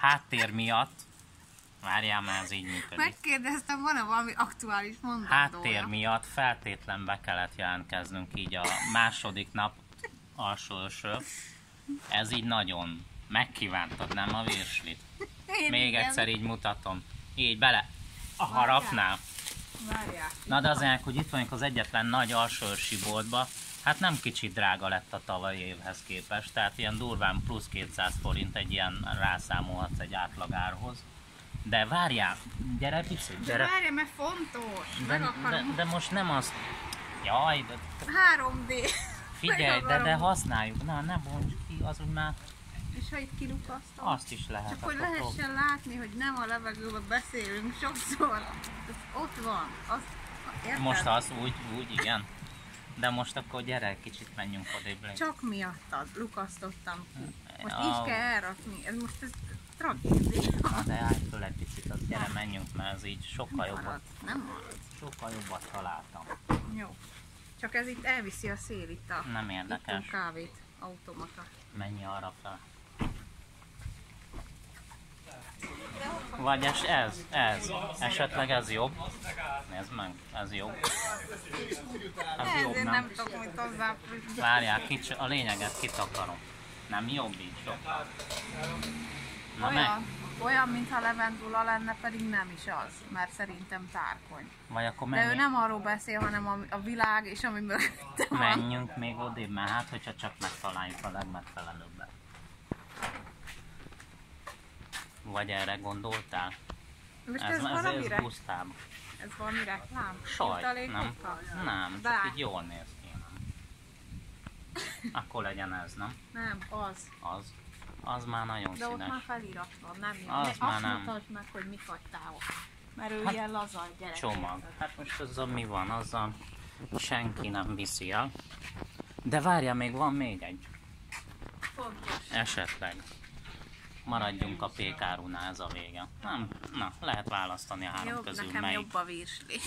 háttér miatt, várjál, már ez így működik. Megkérdeztem, van-e valami aktuális mondatója? Háttér miatt feltétlen be kellett jelentkeznünk így a második nap alsóső. Ez így nagyon megkívántad, nem a virslit? Még egyszer így mutatom. Így bele a harapnál. Várjál. Na de azért, hogy itt vagyunk az egyetlen nagy alsósi boltba, hát nem kicsit drága lett a tavalyi évhez képest, tehát ilyen durván plusz 200 forint egy ilyen rászámolhatsz egy átlagárhoz. De várjál, gyere picit, gyere. Várjál, mert fontos, meg akarom. De most nem azt... Jaj, de... 3D. Figyelj, de használjuk, na ne bonts ki, az úgy már... És ha itt kilukasztom? Azt is lehet. Csak hogy lehessen látni, hogy nem a levegőben beszélünk sokszor. Ez ott van, azt érted? Most az úgy igen. De most akkor gyere, kicsit menjünk odébb. Csak miattad lukasztottam ki. Most így kell elrakni. Ez most ez tragédia. Na de állj föl egy picit, az gyere menjünk, mert ez így sokkal jobbat. Nem marad. Sokkal jobbat találtam. Jó. Csak ez itt elviszi a szél itt a... Nem érdekes. Itt a kávét, automata. Menj arra fel. Vagy ez. Esetleg ez jobb. Nézd meg, ez jobb. Ez jobb, nem? Várjál, a lényeget kitakarom. Nem jobb így sokkal. Olyan, mintha levendula lenne, pedig nem is az, mert szerintem tárkony. Vagy akkor menjünk. De ő nem arról beszél, hanem a világ és ami mögötte van. Menjünk még odébb, mert hát, hogyha csak megtaláljuk a legmegfelelőbbet. Vagy erre gondoltál? Most ez pusztább. Ez valami reklám? Sajt, nem? Nem, csak így jól néz ki. Akkor legyen ez, nem? Nem, az. Az már nagyon színes. De ott már felirat van, nem jó. Azt mutasd meg, hogy mit adtál ott. Mert ő ilyen laza a gyerek. Csomag. Hát most azzal mi van? Azzal senki nem viszi el. De várjál, még van még egy. Fontos. Esetleg. Maradjunk a pékárunál, ez a vége. Nem, na, lehet választani a három közül, melyik. Nekem jobb a virsli.